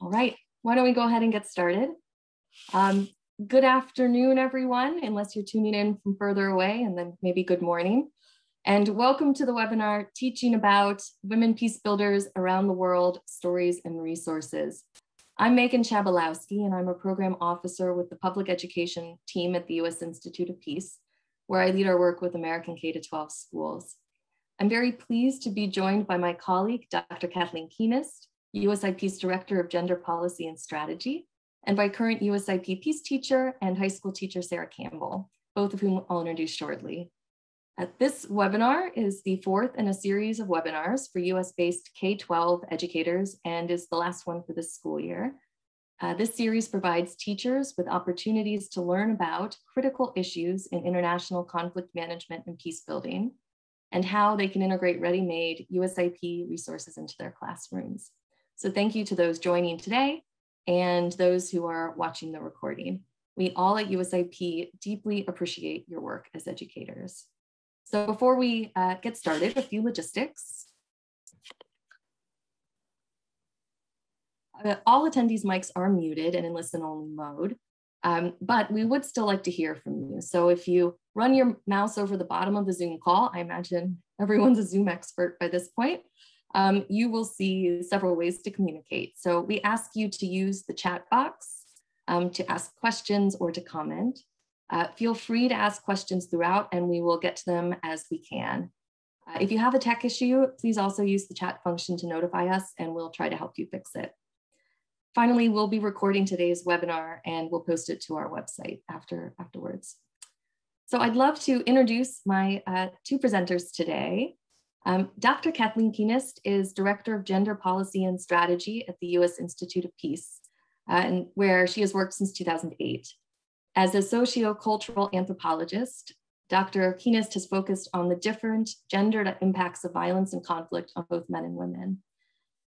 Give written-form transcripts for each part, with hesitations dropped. All right, why don't we go ahead and get started? Good afternoon, everyone, unless you're tuning in from further away, and then maybe good morning. And welcome to the webinar, Teaching About Women Peace Builders Around the World, Stories and Resources. I'm Megan Chabalowski, and I'm a program officer with the public education team at the US Institute of Peace, where I lead our work with American K-12 schools. I'm very pleased to be joined by my colleague, Dr. Kathleen Kuehnast, USI Peace Director of Gender Policy and Strategy, and by current USIP Peace teacher and high school teacher, Sarah Campbell, both of whom I'll introduce shortly. This webinar is the fourth in a series of webinars for US-based K-12 educators and is the last one for this school year. This series provides teachers with opportunities to learn about critical issues in international conflict management and peace building, and how they can integrate ready-made USIP resources into their classrooms. So thank you to those joining today and those who are watching the recording. We all at USIP deeply appreciate your work as educators. So before we get started, a few logistics. All attendees' mics are muted and in listen-only mode, but we would still like to hear from you. So if you run your mouse over the bottom of the Zoom call, I imagine everyone's a Zoom expert by this point, you will see several ways to communicate. So we ask you to use the chat box to ask questions or to comment. Feel free to ask questions throughout, and we will get to them as we can. If you have a tech issue, please also use the chat function to notify us, and we'll try to help you fix it. Finally, we'll be recording today's webinar, and we'll post it to our website afterwards. So I'd love to introduce my two presenters today. Dr. Kathleen Kuehnast is Director of Gender Policy and Strategy at the U.S. Institute of Peace, and where she has worked since 2008. As a sociocultural anthropologist, Dr. Kuehnast has focused on the different gendered impacts of violence and conflict on both men and women.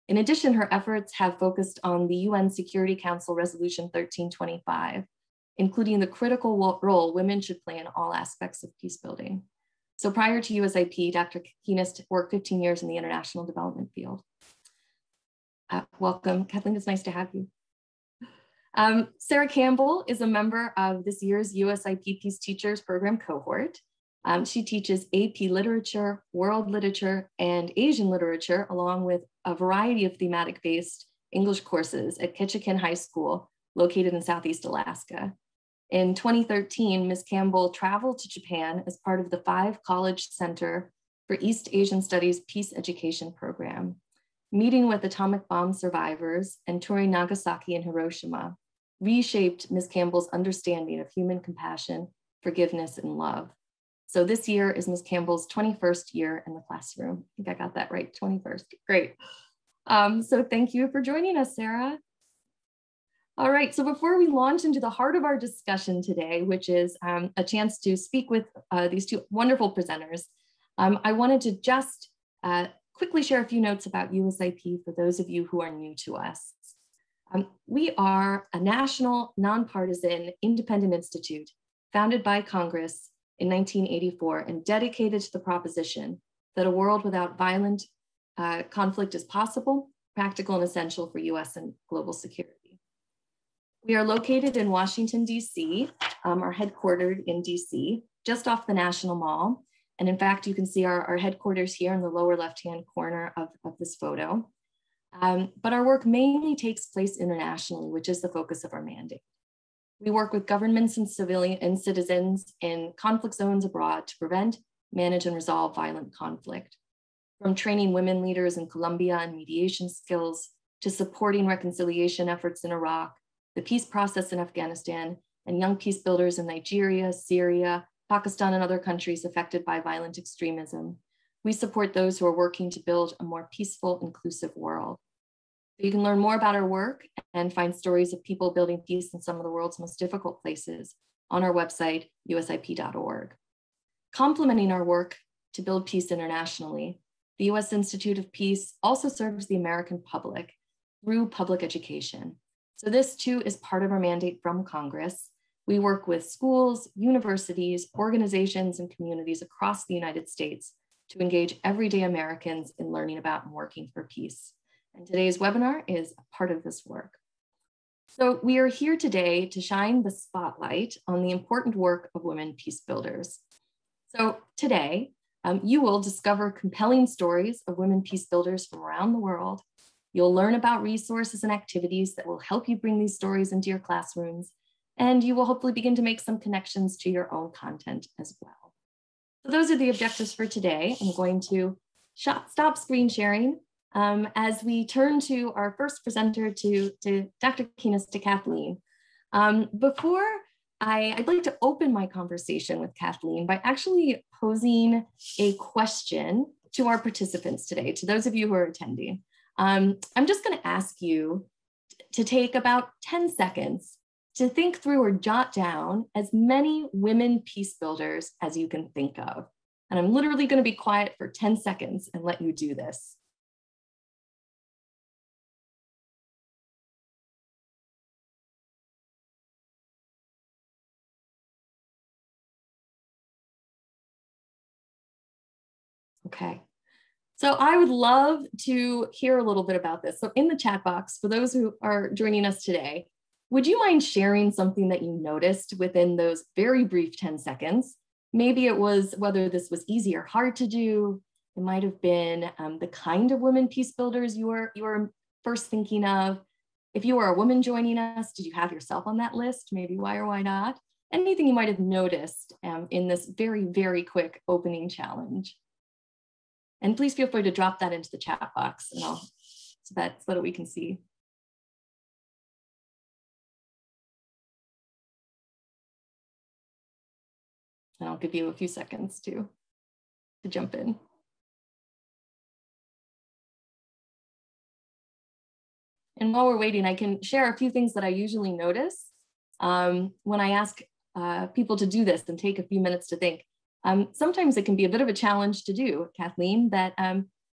In addition, her efforts have focused on the UN Security Council Resolution 1325, including the critical role women should play in all aspects of peace building. So prior to USIP, Dr. Kuehnast worked 15 years in the international development field. Welcome, Kathleen, it's nice to have you. Sarah Campbell is a member of this year's USIP Peace Teachers Program cohort. She teaches AP Literature, World Literature, and Asian Literature, along with a variety of thematic-based English courses at Ketchikan High School, located in Southeast Alaska. In 2013, Ms. Campbell traveled to Japan as part of the Five College Center for East Asian Studies Peace Education Program, meeting with atomic bomb survivors and touring Nagasaki and Hiroshima reshaped Ms. Campbell's understanding of human compassion, forgiveness, and love. So this year is Ms. Campbell's 21st year in the classroom. I think I got that right, 21st, great. So thank you for joining us, Sarah. All right, so before we launch into the heart of our discussion today, which is a chance to speak with these two wonderful presenters, I wanted to just quickly share a few notes about USIP for those of you who are new to us. We are a national, nonpartisan, independent institute founded by Congress in 1984 and dedicated to the proposition that a world without violent conflict is possible, practical, and essential for US and global security. We are located in Washington, DC, are headquartered in DC, just off the National Mall. And in fact, you can see our headquarters here in the lower left-hand corner of this photo. But our work mainly takes place internationally, which is the focus of our mandate. We work with governments and citizens in conflict zones abroad to prevent, manage, and resolve violent conflict. From training women leaders in Colombia and mediation skills, to supporting reconciliation efforts in Iraq, the peace process in Afghanistan, and young peace builders in Nigeria, Syria, Pakistan, and other countries affected by violent extremism. We support those who are working to build a more peaceful, inclusive world. So you can learn more about our work and find stories of people building peace in some of the world's most difficult places on our website, usip.org. Complementing our work to build peace internationally, the US Institute of Peace also serves the American public through public education. So this too is part of our mandate from Congress. We work with schools, universities, organizations, and communities across the United States to engage everyday Americans in learning about and working for peace. And today's webinar is a part of this work. So we are here today to shine the spotlight on the important work of women peace builders. So today, you will discover compelling stories of women peace builders from around the world. You'll learn about resources and activities that will help you bring these stories into your classrooms, and you will hopefully begin to make some connections to your own content as well. So those are the objectives for today. I'm going to stop screen sharing as we turn to our first presenter, to Dr. Kuehnast, to Kathleen. Before I'd like to open my conversation with Kathleen by actually posing a question to our participants today, to those of you who are attending. I'm just going to ask you to take about 10 seconds to think through or jot down as many women peace builders as you can think of. And I'm literally going to be quiet for 10 seconds and let you do this. Okay, so I would love to hear a little bit about this. So in the chat box, for those who are joining us today, would you mind sharing something that you noticed within those very brief 10 seconds? Maybe it was whether this was easy or hard to do. It might have been the kind of women peace builders you were first thinking of. If you were a woman joining us, did you have yourself on that list? Maybe why or why not? Anything you might have noticed in this very, very quick opening challenge. And please feel free to drop that into the chat box and I'll, so that we can see. And I'll give you a few seconds to jump in. And while we're waiting, I can share a few things that I usually notice when I ask people to do this and take a few minutes to think. Sometimes it can be a bit of a challenge to do, Kathleen, that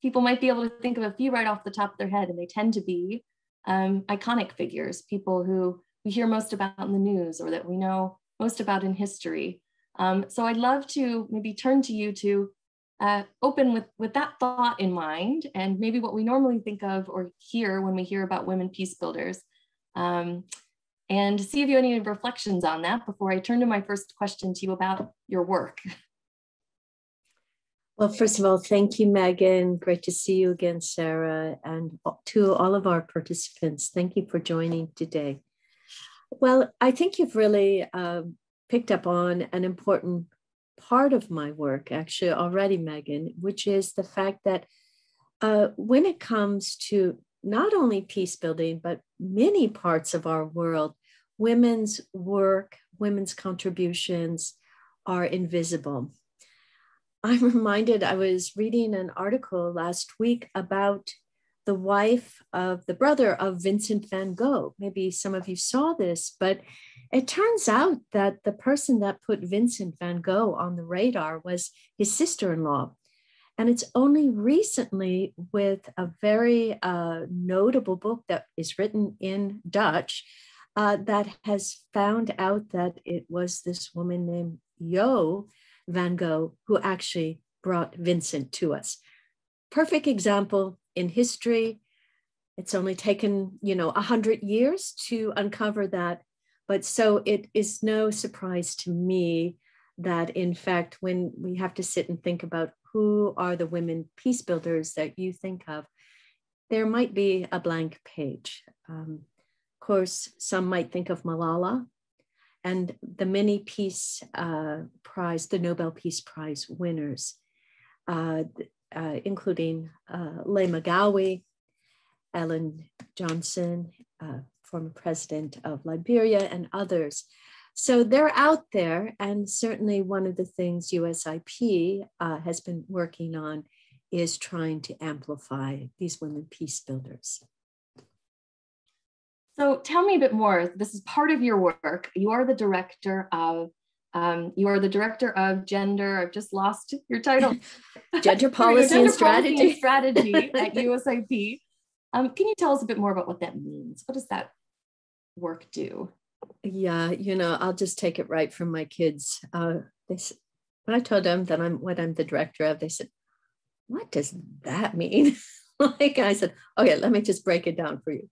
people might be able to think of a few right off the top of their head, and they tend to be iconic figures, people who we hear most about in the news or that we know most about in history. So I'd love to maybe turn to you to open with that thought in mind, and maybe what we normally think of or hear when we hear about women peace builders, and see if you have any reflections on that before I turn to my first question to you about your work. Well, first of all, thank you, Megan. Great to see you again, Sarah, and to all of our participants. Thank you for joining today. Well, I think you've really picked up on an important part of my work, actually, already, Megan, which is the fact that when it comes to not only peace building, but many parts of our world, women's work, women's contributions are invisible. I'm reminded, I was reading an article last week about the wife of the brother of Vincent van Gogh. Maybe some of you saw this, but it turns out that the person that put Vincent van Gogh on the radar was his sister-in-law. And it's only recently, with a very notable book that is written in Dutch, that has found out that it was this woman named Jo Van Gogh who actually brought Vincent to us. Perfect example in history. It's only taken, 100 years to uncover that. But so it is no surprise to me that, in fact, when we have to sit and think about who are the women peace builders that you think of, there might be a blank page. Of course, some might think of Malala and the many peace prize, the Nobel Peace Prize winners, including Leymah Gbowee, Ellen Johnson, former president of Liberia, and others. So they're out there, and certainly one of the things USIP has been working on is trying to amplify these women peace builders. So tell me a bit more. This is part of your work. You are the director of gender. I've just lost your title. Gender policy and strategy at USIP. Can you tell us a bit more about what that means? What does that work do? Yeah, I'll just take it right from my kids. When I told them that I'm the director of, they said, "What does that mean?" I said, "Okay, let me just break it down for you.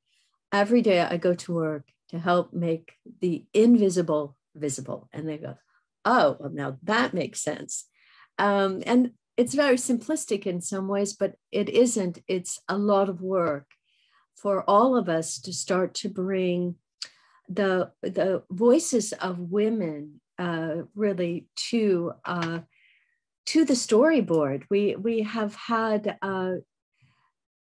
Every day I go to work to help make the invisible visible. And they go, oh, well, now that makes sense. And it's very simplistic in some ways, but it isn't. It's a lot of work for all of us to start to bring the voices of women really to the storyboard. We have had,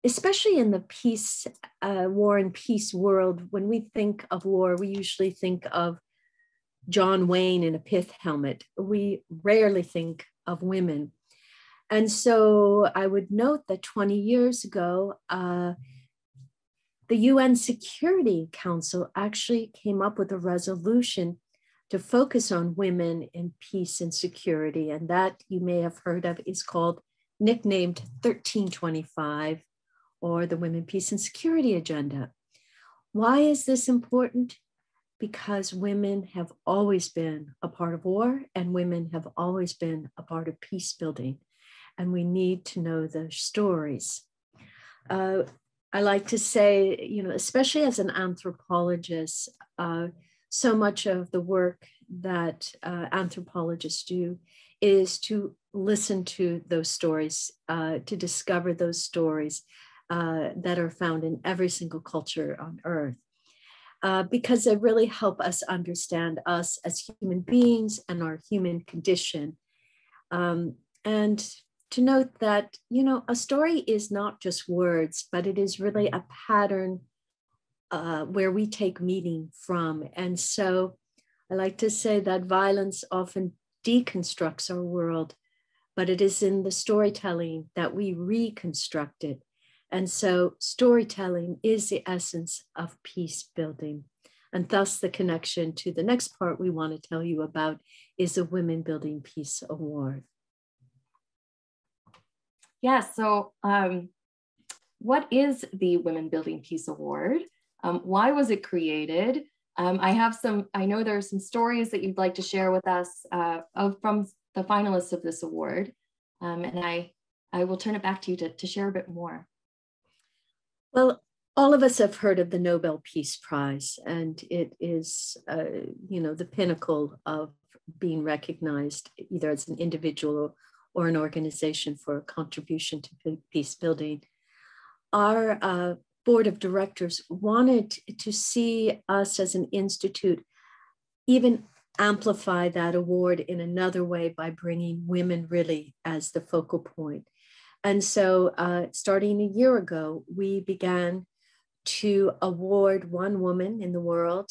especially in the peace, war and peace world, when we think of war, we usually think of John Wayne in a pith helmet. We rarely think of women. And so I would note that 20 years ago, the UN Security Council actually came up with a resolution to focus on women in peace and security. And that you may have heard of is called, nicknamed 1325, or the Women, Peace, and Security Agenda. Why is this important? Because women have always been a part of war, and women have always been a part of peace building. And we need to know their stories. I like to say, you know, especially as an anthropologist, so much of the work that anthropologists do is to listen to those stories, to discover those stories that are found in every single culture on Earth, because they really help us understand us as human beings and our human condition. And to note that, you know, a story is not just words, but it is really a pattern where we take meaning from. And so I like to say that violence often deconstructs our world, but it is in the storytelling that we reconstruct it. And so storytelling is the essence of peace building. And thus the connection to the next part we want to tell you about is the Women Building Peace Award. Yeah, so what is the Women Building Peace Award? Why was it created? I know there are some stories that you'd like to share with us from the finalists of this award. And I will turn it back to you to share a bit more. Well, all of us have heard of the Nobel Peace Prize, and it is, you know, the pinnacle of being recognized either as an individual or an organization for a contribution to peace building. Our board of directors wanted to see us as an institute even amplify that award in another way by bringing women really as the focal point. And so starting a year ago, we began to award one woman in the world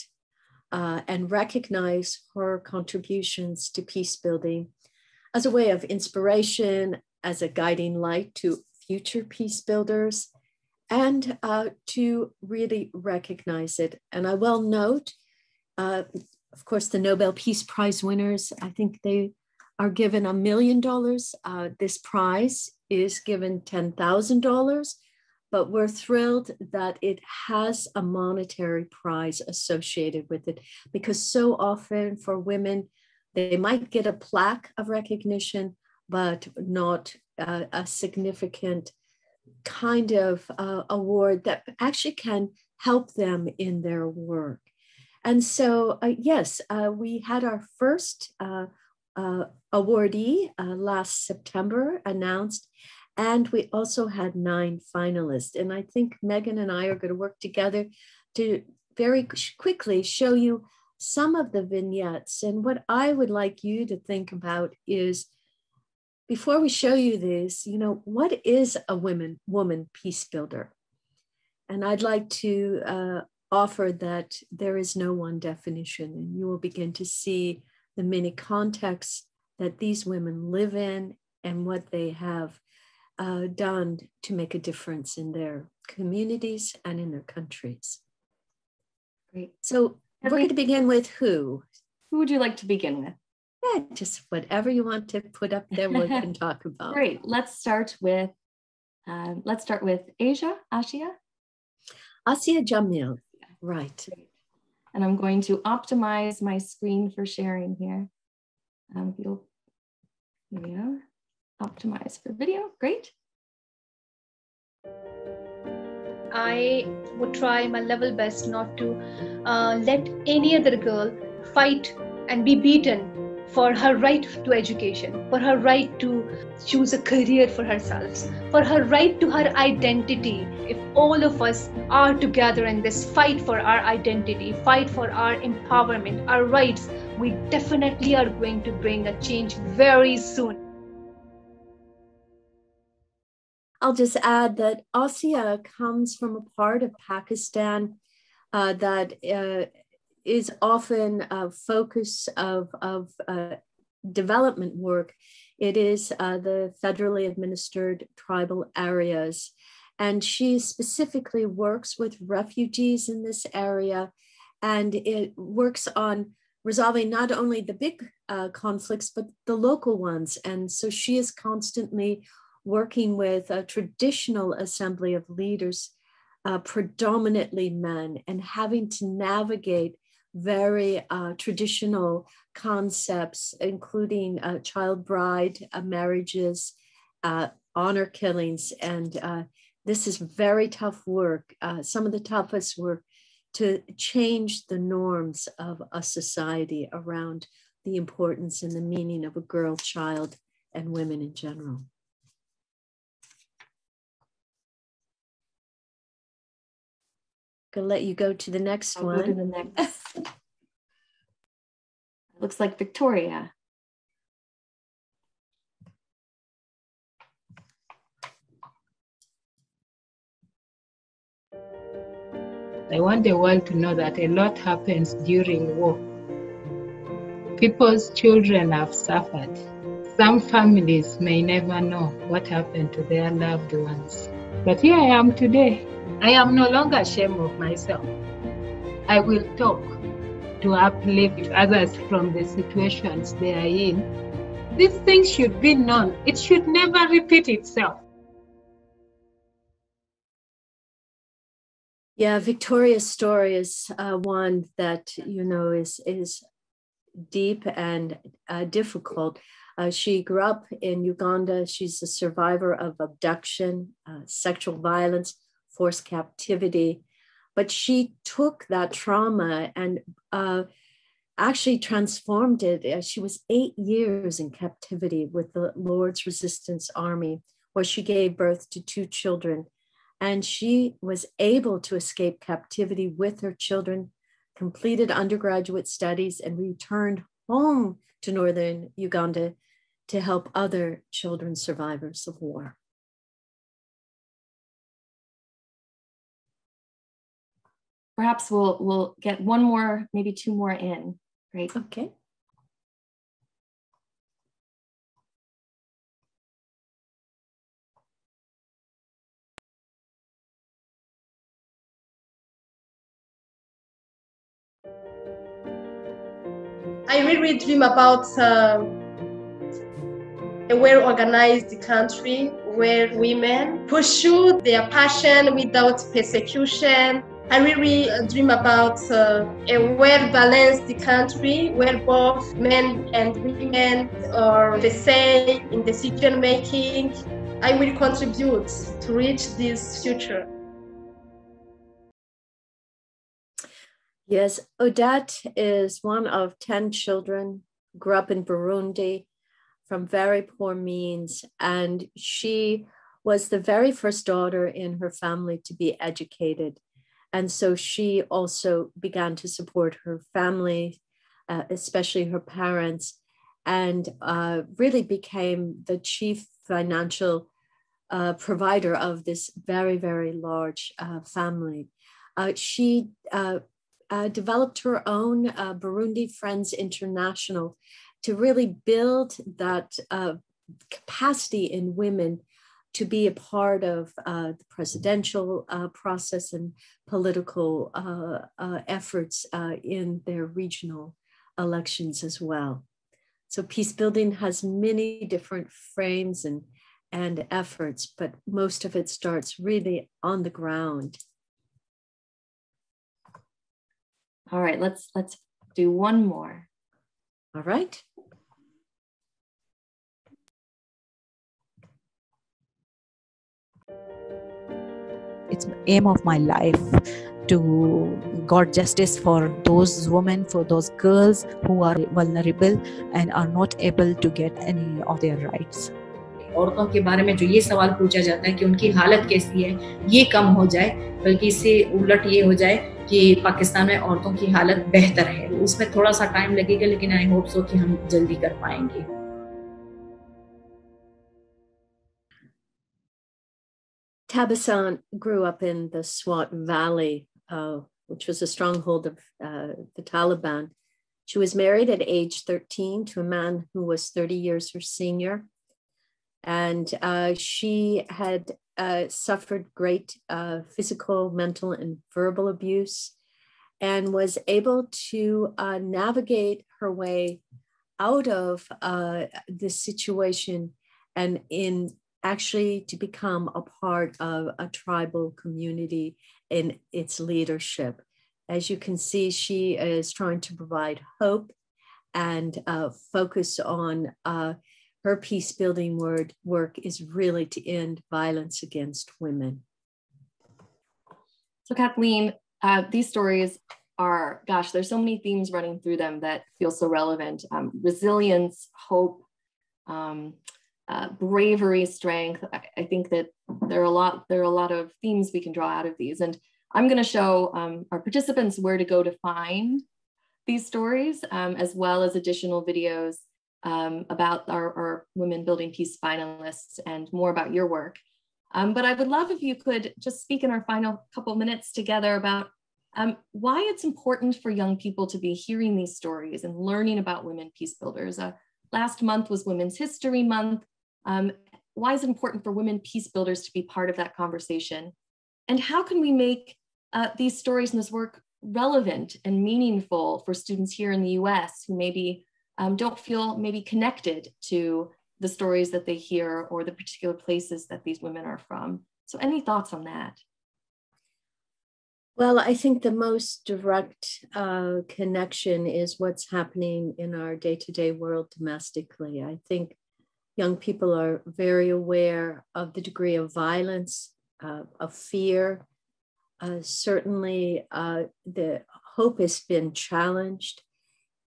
and recognize her contributions to peace building as a way of inspiration, as a guiding light to future peace builders, and to really recognize it. And I will note, of course, the Nobel Peace Prize winners, I think they are given $1 million. This prize is given $10,000, but we're thrilled that it has a monetary prize associated with it, because so often for women, they might get a plaque of recognition, but not a significant kind of award that actually can help them in their work. And so, yes, we had our first awardee last September announced, and we also had 9 finalists. And I think Megan and I are going to work together to very quickly show you some of the vignettes. And what I would like you to think about is, before we show you this, you know, what is a woman peace builder? And I'd like to offer that there is no one definition, and you will begin to see the many contexts that these women live in and what they have done to make a difference in their communities and in their countries. Great. So we're going to begin with who? Who would you like to begin with? Yeah, just whatever you want to put up there, we can talk about. Great. Let's start with Asia. Asia Jamil. Yeah. Right. Great. And I'm going to optimize my screen for sharing here. Optimize for video. Great. I would try my level best not to let any other girl fight and be beaten for her right to education, for her right to choose a career for herself, for her right to her identity. If all of us are together in this fight for our identity, fight for our empowerment, our rights, we definitely are going to bring a change very soon. I'll just add that ASEA comes from a part of Pakistan that is often a focus of development work. It is the federally administered tribal areas. And she specifically works with refugees in this area. And it works on resolving not only the big conflicts, but the local ones. And so she is constantly working with a traditional assembly of leaders, predominantly men, and having to navigate very traditional concepts, including child bride marriages, honor killings. And this is very tough work, some of the toughest work to change the norms of a society around the importance and the meaning of a girl child and women in general. Gonna let you go to the next one. I'll go to the next. Looks like Victoria. I want the world to know that a lot happens during war. People's children have suffered. Some families may never know what happened to their loved ones. But here I am today. I am no longer ashamed of myself. I will talk to uplift others from the situations they are in. These things should be known. It should never repeat itself. Yeah, Victoria's story is one that, you know, is deep and difficult. She grew up in Uganda. She's a survivor of abduction, sexual violence, forced captivity, but she took that trauma and actually transformed it. She was 8 years in captivity with the Lord's Resistance Army, where she gave birth to 2 children. And she was able to escape captivity with her children, completed undergraduate studies, and returned home to northern Uganda to help other children survivors of war. Perhaps we'll get one more, maybe 2 more in. Great. Okay. I really dream about a well-organized country where women pursue their passion without persecution. I really dream about a well-balanced country where both men and women are the same in decision-making. I will contribute to reach this future. Yes, Odette is one of 10 children, grew up in Burundi from very poor means, and she was the very first daughter in her family to be educated. And so she also began to support her family, especially her parents, and really became the chief financial provider of this very, very large family. She developed her own Burundi Friends International to really build that capacity in women to be a part of the presidential process and political efforts in their regional elections as well. So peace building has many different frames and efforts, but most of it starts really on the ground. All right, let's do one more. All right. it's aim of my life to get justice for those women, for those girls who are vulnerable and are not able to get any of their rights. औरतों के बारे में जो ये सवाल पूछा जाता है कि उनकी हालत कैसी है, ये कम हो जाए, बल्कि इससे उलट ये हो जाए कि पाकिस्तान में औरतों की हालत बेहतर है। उसमें थोड़ा सा टाइम लगेगा, लेकिन आई होप सो कि हम जल्दी कर पाएंगे। Tabassum grew up in the Swat Valley, which was a stronghold of the Taliban. She was married at age 13 to a man who was 30 years her senior. And she had suffered great physical, mental, and verbal abuse, and was able to navigate her way out of this situation and in actually to become a part of a tribal community in its leadership. As you can see, she is trying to provide hope and focus on her peace-building work is really to end violence against women. So Kathleen, these stories are, gosh, there's so many themes running through them that feel so relevant. Resilience, hope, bravery, strength. I think that there are a lot of themes we can draw out of these. And I'm gonna show our participants where to go to find these stories, as well as additional videos about our Women Building Peace finalists and more about your work. But I would love if you could just speak in our final couple minutes together about why it's important for young people to be hearing these stories and learning about women peace builders. Last month was Women's History Month. Why is it important for women peace builders to be part of that conversation? And how can we make these stories and this work relevant and meaningful for students here in the US who maybe don't feel maybe connected to the stories that they hear or the particular places that these women are from? So any thoughts on that? Well, I think the most direct connection is what's happening in our day-to-day world domestically. I think young people are very aware of the degree of violence, of fear. Certainly the hope has been challenged.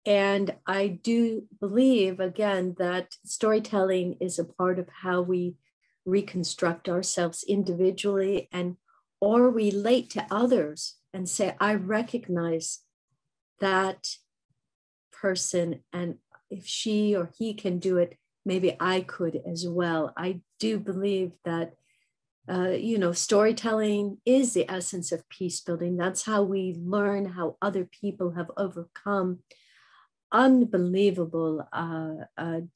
And I do believe, again, that storytelling is a part of how we reconstruct ourselves individually and or relate to others and say, I recognize that person. And if she or he can do it, maybe I could as well. I do believe that, you know, storytelling is the essence of peace building. That's how we learn how other people have overcome unbelievable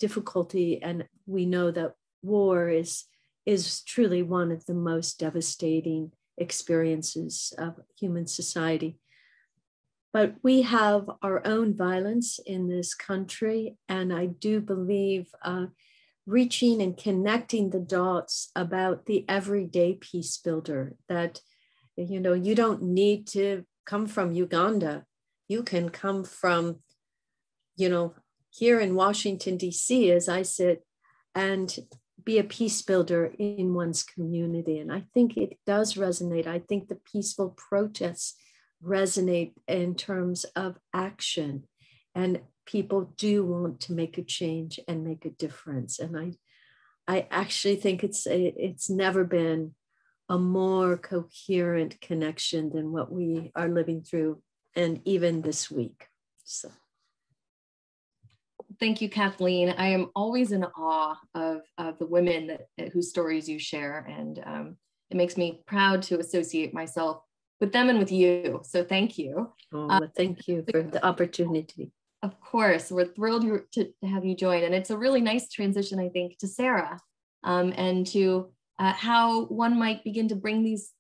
difficulty, and we know that war is truly one of the most devastating experiences of human society. But we have our own violence in this country, and I do believe reaching and connecting the dots about the everyday peace builder, that, you know, you don't need to come from Uganda, you can come from, you know, here in Washington, DC, as I sit, and be a peace builder in one's community. And I think it does resonate. I think the peaceful protests resonate in terms of action, and people do want to make a change and make a difference. And I actually think it's never been a more coherent connection than what we are living through, and even this week, so. Thank you, Kathleen. I am always in awe of the women whose stories you share, and it makes me proud to associate myself with them and with you. So thank you. Oh, well, thank you for the opportunity. Of course, we're thrilled to have you join, and it's a really nice transition, I think, to Sarah and to how one might begin to bring these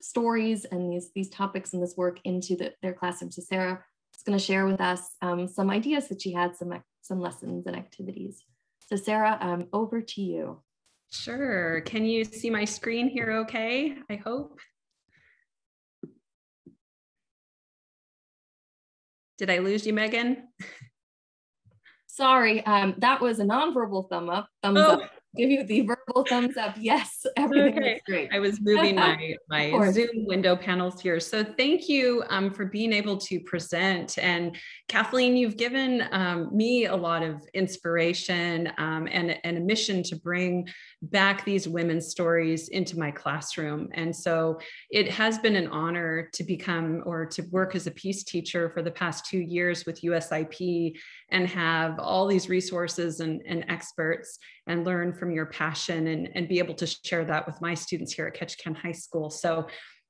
stories and these topics and this work into their classroom. So Sarah is going to share with us some ideas that she had, some lessons and activities. So Sarah, over to you. Sure. Can you see my screen here okay, I hope? Did I lose you, Megan? Sorry, that was a nonverbal thumb up. Thumbs up. give you the verbal thumbs up. Yes, everything is great. I was moving my Zoom window panels here. So thank you for being able to present. And Kathleen, you've given me a lot of inspiration and a mission to bring back these women's stories into my classroom. And so it has been an honor to become or to work as a peace teacher for the past 2 years with USIP and have all these resources and experts and learn from your passion and be able to share that with my students here at Ketchikan High School. So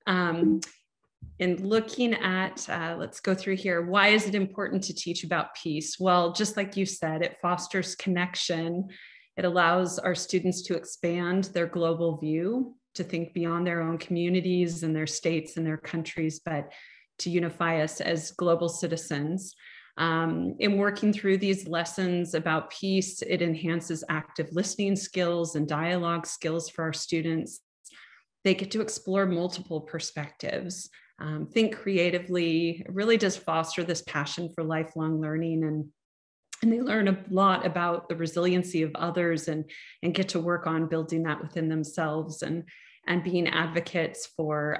in looking at, let's go through here, why is it important to teach about peace? Well, just like you said, it fosters connection. It allows our students to expand their global view, to think beyond their own communities and their states and their countries, but to unify us as global citizens. In working through these lessons about peace, it enhances active listening skills and dialogue skills for our students. They get to explore multiple perspectives, think creatively. It really does foster this passion for lifelong learning, and they learn a lot about the resiliency of others and get to work on building that within themselves and being advocates for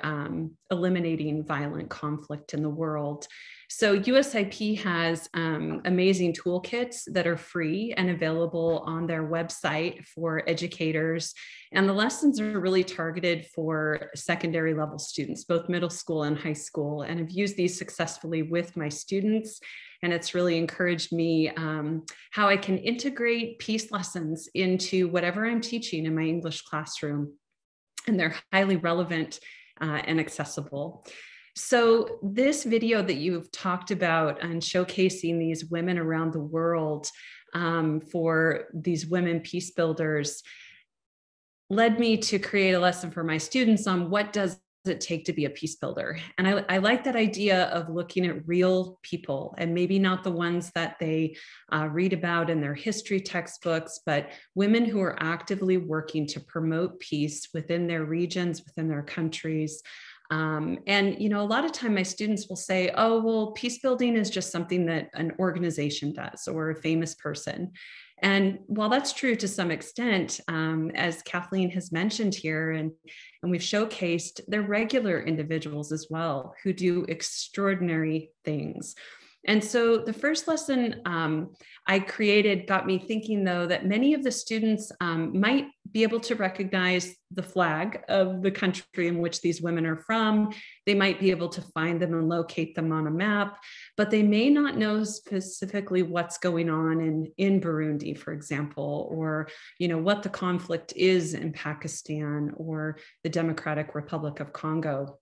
eliminating violent conflict in the world. So USIP has amazing toolkits that are free and available on their website for educators. And the lessons are really targeted for secondary level students, both middle school and high school. And I've used these successfully with my students. And it's really encouraged me how I can integrate peace lessons into whatever I'm teaching in my English classroom. And they're highly relevant and accessible. So this video that you've talked about and showcasing these women around the world for these women peace builders led me to create a lesson for my students on what does it take to be a peace builder. And I like that idea of looking at real people and maybe not the ones that they read about in their history textbooks, but women who are actively working to promote peace within their regions, within their countries. And, you know, a lot of time my students will say, oh, well, peace building is just something that an organization does or a famous person. And while that's true to some extent, as Kathleen has mentioned here, and we've showcased, they're regular individuals as well who do extraordinary things. And so the first lesson I created got me thinking, though, that many of the students might be able to recognize the flag of the country in which these women are from. They might be able to find them and locate them on a map, but they may not know specifically what's going on in Burundi, for example, or you know what the conflict is in Pakistan or the Democratic Republic of Congo.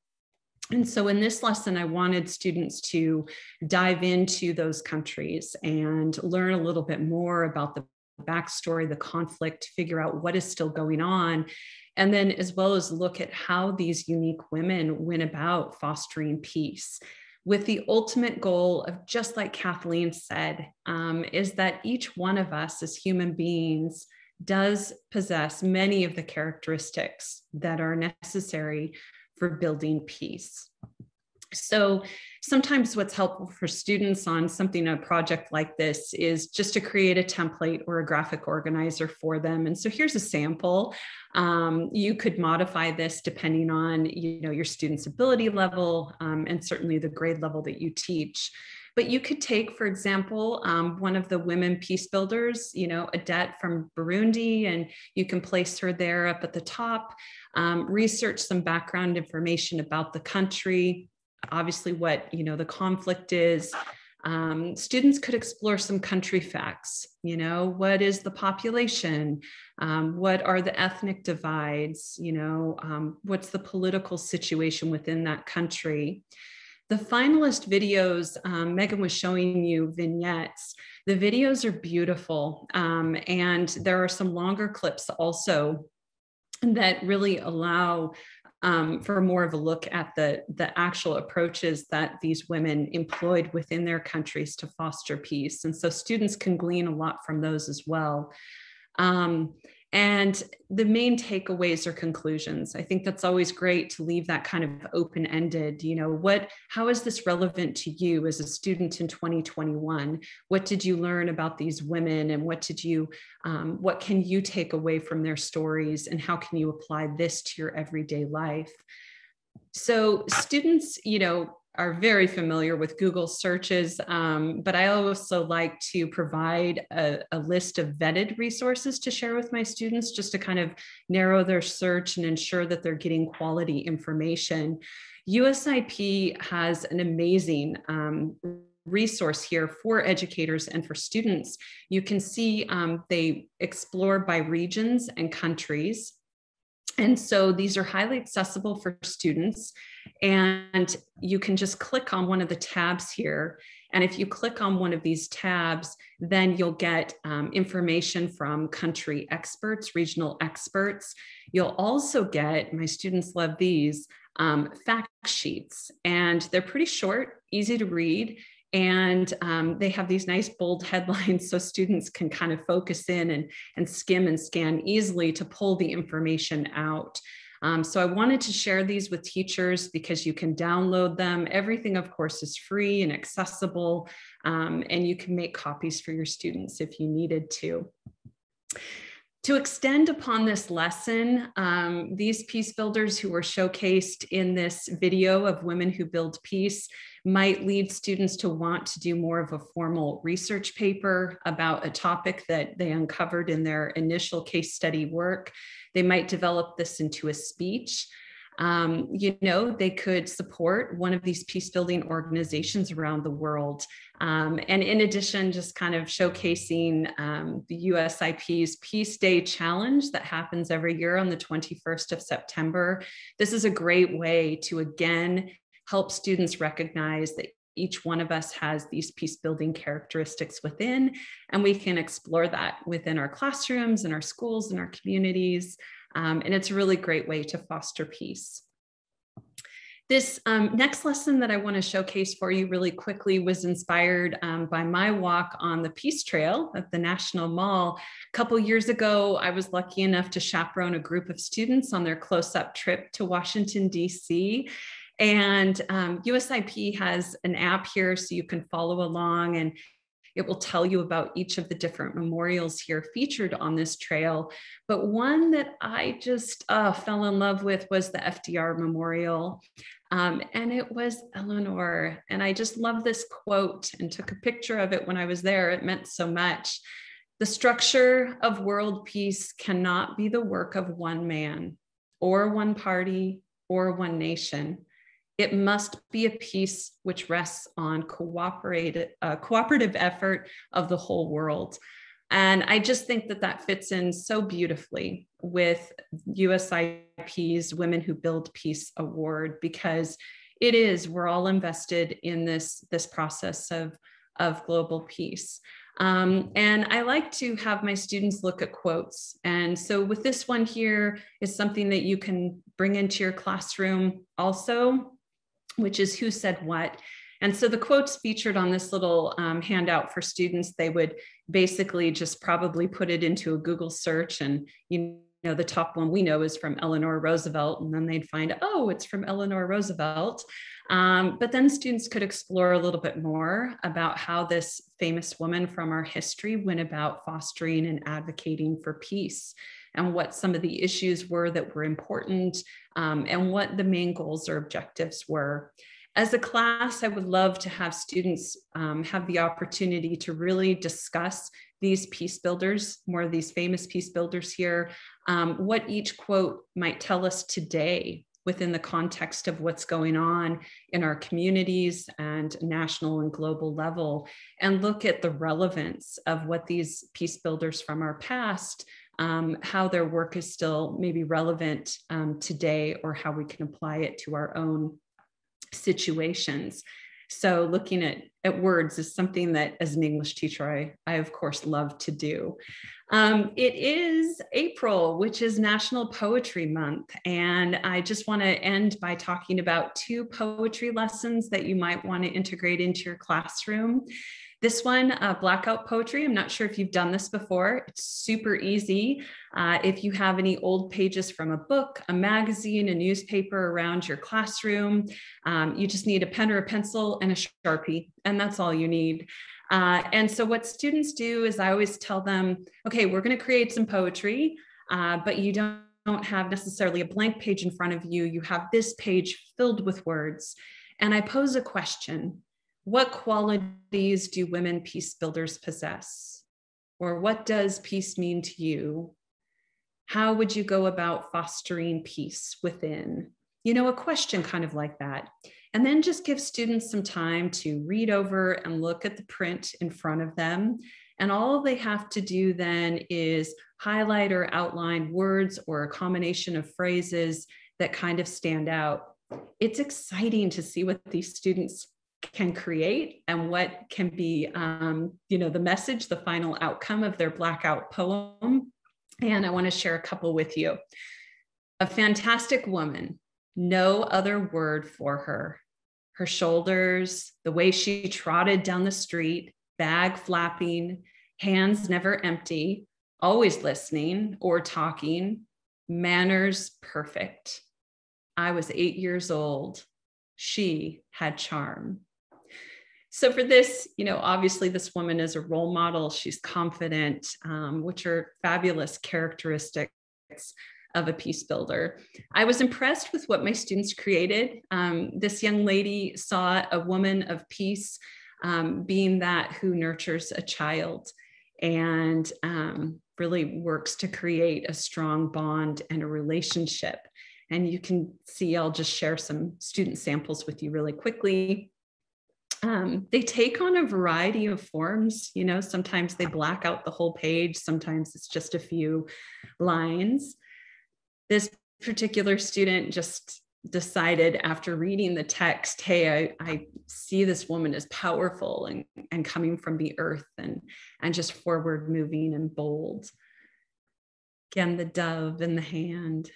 And so in this lesson, I wanted students to dive into those countries and learn a little bit more about the backstory, the conflict, figure out what is still going on, and then as well as look at how these unique women went about fostering peace, with the ultimate goal of, just like Kathleen said, is that each one of us as human beings does possess many of the characteristics that are necessary for building peace. So sometimes what's helpful for students on something, a project like this, is just to create a template or a graphic organizer for them. And so here's a sample. You could modify this depending on your students' ability level and certainly the grade level that you teach. But you could take, for example, one of the women peace builders, Odette from Burundi, and you can place her there up at the top, research some background information about the country, obviously what, the conflict is. Students could explore some country facts, what is the population, what are the ethnic divides, what's the political situation within that country. The finalist videos, Megan was showing you vignettes. The videos are beautiful. And there are some longer clips also that really allow for more of a look at the actual approaches that these women employed within their countries to foster peace. And so students can glean a lot from those as well. And the main takeaways or conclusions, I think that's always great to leave that kind of open-ended, you know, how is this relevant to you as a student in 2021? What did you learn about these women, and what did you, what can you take away from their stories, and how can you apply this to your everyday life? So students, you know, are very familiar with Google searches, but I also like to provide a list of vetted resources to share with my students, just to kind of narrow their search and ensure that they're getting quality information. USIP has an amazing resource here for educators and for students. You can see they explore by regions and countries. And so these are highly accessible for students, and you can just click on one of the tabs here. And if you click on one of these tabs, then you'll get information from country experts, regional experts. You'll also get, my students love these, fact sheets, and they're pretty short, easy to read. And they have these nice bold headlines, so students can kind of focus in and skim and scan easily to pull the information out. So I wanted to share these with teachers because you can download them. Everything, of course, is free and accessible, and you can make copies for your students if you needed to. To extend upon this lesson, these peace builders who were showcased in this video of Women Who Build Peace might lead students to want to do more of a formal research paper about a topic that they uncovered in their initial case study work. They might develop this into a speech. You know, they could support one of these peace building organizations around the world. And in addition, just kind of showcasing the USIP's Peace Day Challenge that happens every year on the 21st of September. This is a great way to, again, help students recognize that each one of us has these peace building characteristics within, and we can explore that within our classrooms and our schools and our communities. And it's a really great way to foster peace. This next lesson that I want to showcase for you really quickly was inspired by my walk on the Peace Trail at the National Mall. A couple years ago, I was lucky enough to chaperone a group of students on their close-up trip to Washington, D.C. And USIP has an app here, so you can follow along, and it will tell you about each of the different memorials here featured on this trail. But one that I just fell in love with was the FDR Memorial. And it was Eleanor. And I just love this quote and took a picture of it when I was there. It meant so much. "The structure of world peace cannot be the work of one man or one party or one nation. It must be a peace which rests on cooperative effort of the whole world." And I just think that that fits in so beautifully with USIP's Women Who Build Peace Award, because it is, we're all invested in this process of global peace. And I like to have my students look at quotes. And so with this one here is something that you can bring into your classroom also, which is "Who Said What?" And so the quotes featured on this little handout for students, they would basically just probably put it into a Google search, and you know, the top one we know is from Eleanor Roosevelt, and then they'd find, oh, it's from Eleanor Roosevelt. But then students could explore a little bit more about how this famous woman from our history went about fostering and advocating for peace, and what some of the issues were that were important, and what the main goals or objectives were. As a class, I would love to have students have the opportunity to really discuss these peace builders, more of these famous peace builders here, what each quote might tell us today within the context of what's going on in our communities and national and global level, and look at the relevance of what these peace builders from our past, how their work is still maybe relevant today, or how we can apply it to our own situations. So looking at at words is something that, as an English teacher, I of course love to do. It is April, which is National Poetry Month, and I just want to end by talking about two poetry lessons that you might want to integrate into your classroom. This one, Blackout Poetry, I'm not sure if you've done this before. It's super easy. If you have any old pages from a book, a magazine, a newspaper around your classroom, you just need a pen or a pencil and a Sharpie, and that's all you need. And so what students do is I always tell them, okay, we're going to create some poetry, but you don't have necessarily a blank page in front of you. You have this page filled with words. And I pose a question. What qualities do women peace builders possess? Or what does peace mean to you? How would you go about fostering peace within? You know, a question kind of like that. And then just give students some time to read over and look at the print in front of them. And all they have to do then is highlight or outline words or a combination of phrases that kind of stand out. It's exciting to see what these students can create and what can be, you know, the message, the final outcome of their blackout poem. And I want to share a couple with you. A fantastic woman, no other word for her. Her shoulders, the way she trotted down the street, bag flapping, hands never empty, always listening or talking, manners perfect. I was 8 years old. She had charm. So for this, you know, obviously this woman is a role model. She's confident, which are fabulous characteristics of a peace builder. I was impressed with what my students created. This young lady saw a woman of peace being that who nurtures a child and really works to create a strong bond and a relationship. And you can see, I'll just share some student samples with you really quickly. They take on a variety of forms, you know, sometimes they black out the whole page, sometimes it's just a few lines. This particular student just decided after reading the text, hey, I see this woman as powerful and coming from the earth and just forward moving and bold. Again, the dove in the hand.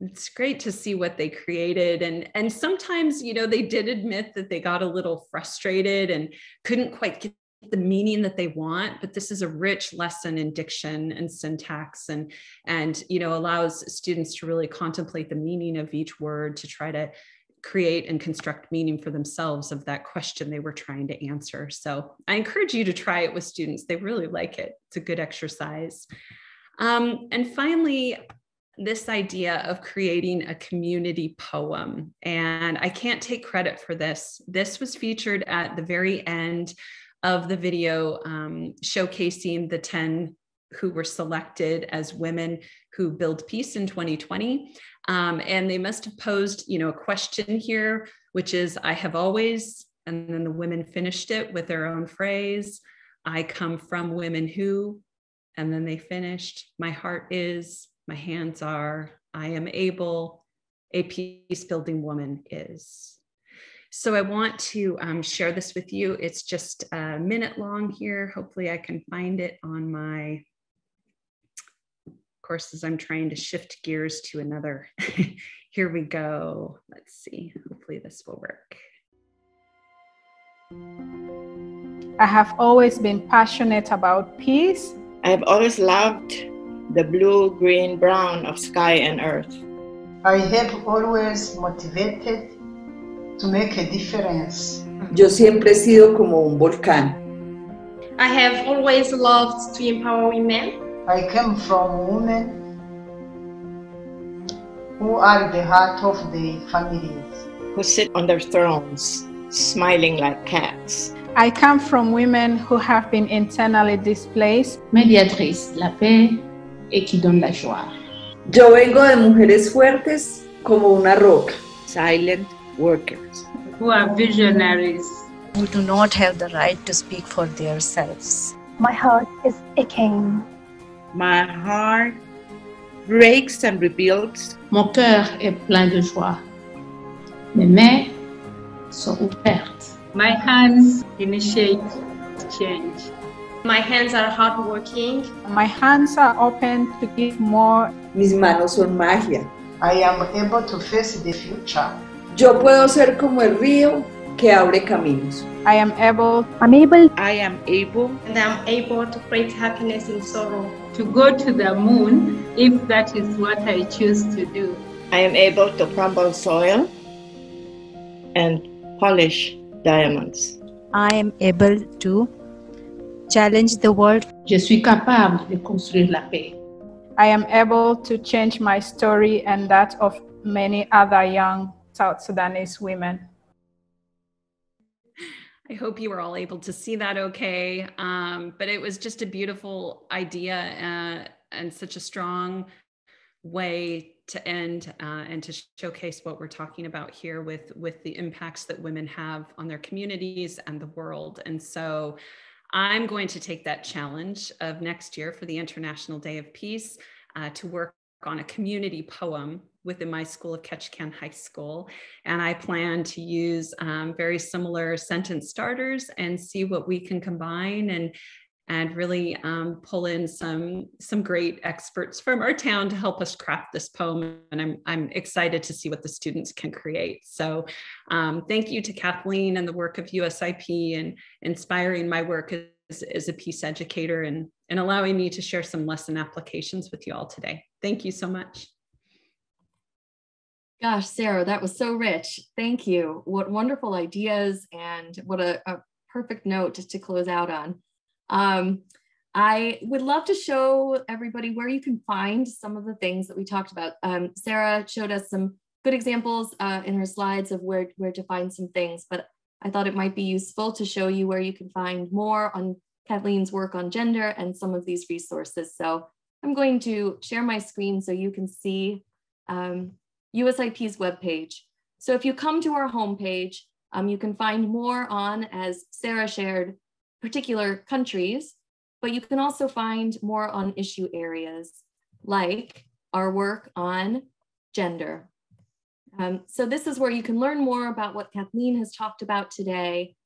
It's great to see what they created. And sometimes, you know, they did admit that they got a little frustrated and couldn't quite get the meaning that they want, but this is a rich lesson in diction and syntax and you know, allows students to really contemplate the meaning of each word to try to create and construct meaning for themselves of that question they were trying to answer. So I encourage you to try it with students. They really like it. It's a good exercise. And finally, this idea of creating a community poem. And I can't take credit for this. This was featured at the very end of the video showcasing the 10 who were selected as women who build peace in 2020. And they must have posed, you know, a question here, which is, I have always, and then the women finished it with their own phrase, I come from women who, and then they finished, my heart is, my hands are, I am able, a peace-building woman is. So I want to share this with you. It's just a minute long here. Hopefully I can find it on my courses. I'm trying to shift gears to another. Here we go. Let's see. Hopefully this will work. I have always been passionate about peace. I have always loved the blue, green, brown of sky and earth. I have always motivated to make a difference. Yo siempre he sido como un volcán. I have always loved to empower women. I come from women who are the heart of the families, who sit on their thrones, smiling like cats. I come from women who have been internally displaced. Mediatrice, la paix, et qui donne la joie. Yo vengo de mujeres fuertes como una roca. Silent workers. Who are visionaries. Who do not have the right to speak for themselves. My heart is aching. My heart breaks and rebuilds. Mon cœur est plein de joie. Mes mains so ouverte. My hands initiate change. My hands are hardworking. My hands are open to give more. Mis manos son magia. I am able to face the future. Yo puedo ser como el río que abre caminos. I am able. I'm able. I am able. And I'm able to create happiness in sorrow. To go to the moon, if that is what I choose to do. I am able to crumble soil and polish diamonds. I am able to challenge the world. Je suis capable de construire la paix. I am able to change my story and that of many other young South Sudanese women. I hope you were all able to see that okay. But it was just a beautiful idea and such a strong way to end and to showcase what we're talking about here with the impacts that women have on their communities and the world. And so I'm going to take that challenge of next year for the International Day of Peace to work on a community poem within my school of Ketchikan High School. And I plan to use very similar sentence starters and see what we can combine and really pull in some great experts from our town to help us craft this poem. And I'm excited to see what the students can create. So thank you to Kathleen and the work of USIP and inspiring my work as a peace educator and allowing me to share some lesson applications with you all today. Thank you so much. Gosh, Sarah, that was so rich. Thank you. What wonderful ideas and what a perfect note just to close out on. I would love to show everybody where you can find some of the things that we talked about. Sarah showed us some good examples in her slides of where to find some things, but I thought it might be useful to show you where you can find more on Kathleen's work on gender and some of these resources. So I'm going to share my screen so you can see USIP's webpage. So if you come to our homepage, you can find more on, as Sarah shared, particular countries, but you can also find more on issue areas like our work on gender. So this is where you can learn more about what Kathleen has talked about today.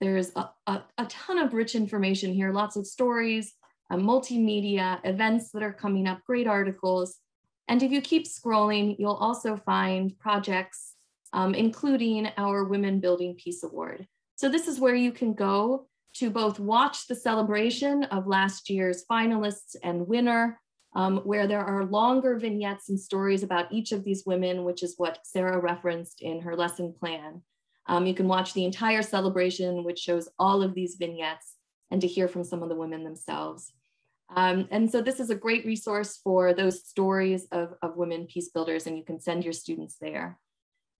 There's a ton of rich information here, lots of stories, multimedia, events that are coming up, great articles. And if you keep scrolling, you'll also find projects, including our Women Building Peace Award. So this is where you can go to both watch the celebration of last year's finalists and winner, where there are longer vignettes and stories about each of these women, which is what Sarah referenced in her lesson plan. You can watch the entire celebration, which shows all of these vignettes, and to hear from some of the women themselves. And so this is a great resource for those stories of women peace builders, and you can send your students there.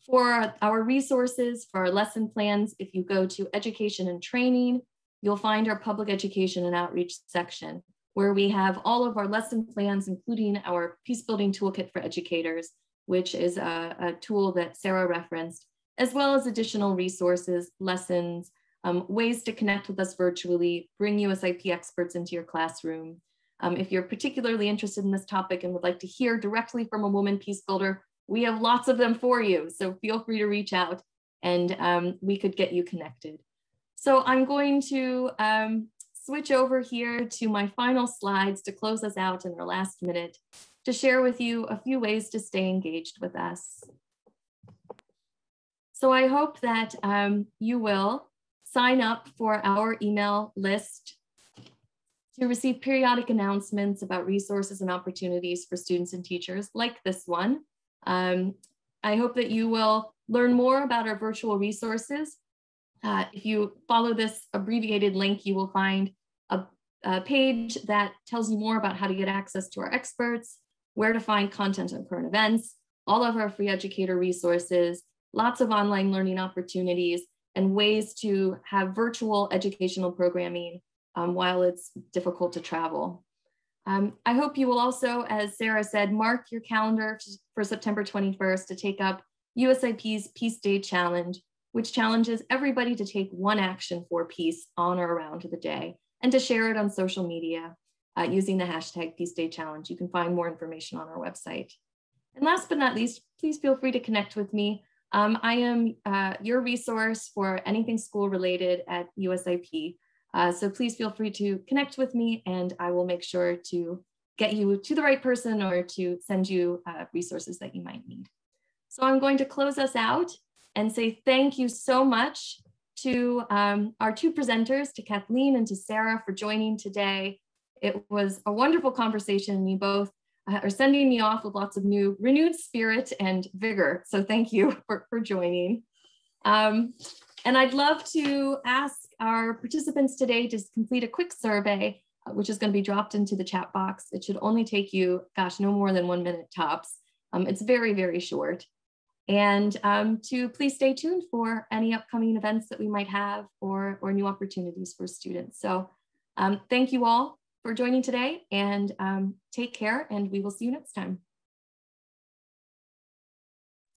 For our resources, for our lesson plans, if you go to education and training, you'll find our public education and outreach section, where we have all of our lesson plans, including our Peace Building Toolkit for Educators, which is a tool that Sarah referenced, as well as additional resources, lessons, ways to connect with us virtually, bring USIP experts into your classroom. If you're particularly interested in this topic and would like to hear directly from a woman peace builder, we have lots of them for you, so feel free to reach out and we could get you connected. So I'm going to switch over here to my final slides to close us out in our last minute to share with you a few ways to stay engaged with us. So I hope that you will sign up for our email list to receive periodic announcements about resources and opportunities for students and teachers like this one. I hope that you will learn more about our virtual resources. If you follow this abbreviated link, you will find a page that tells you more about how to get access to our experts, where to find content on current events, all of our free educator resources, lots of online learning opportunities, and ways to have virtual educational programming while it's difficult to travel. I hope you will also, as Sarah said, mark your calendar for September 21st to take up USIP's Peace Day Challenge, which challenges everybody to take one action for peace on or around the day and to share it on social media using the hashtag Peace Day Challenge. You can find more information on our website. And last but not least, please feel free to connect with me. I am your resource for anything school related at USIP. So please feel free to connect with me, and I will make sure to get you to the right person or to send you resources that you might need. So I'm going to close us out and say thank you so much to our two presenters, to Kathleen and to Sarah, for joining today. It was a wonderful conversation. You both are sending me off with lots of new, renewed spirit and vigor. So thank you for joining. And I'd love to ask our participants today to complete a quick survey, which is going to be dropped into the chat box. It should only take you, gosh, no more than 1 minute tops. It's very, very short. And to please stay tuned for any upcoming events that we might have or new opportunities for students. So thank you all for joining today, and take care, and we will see you next time.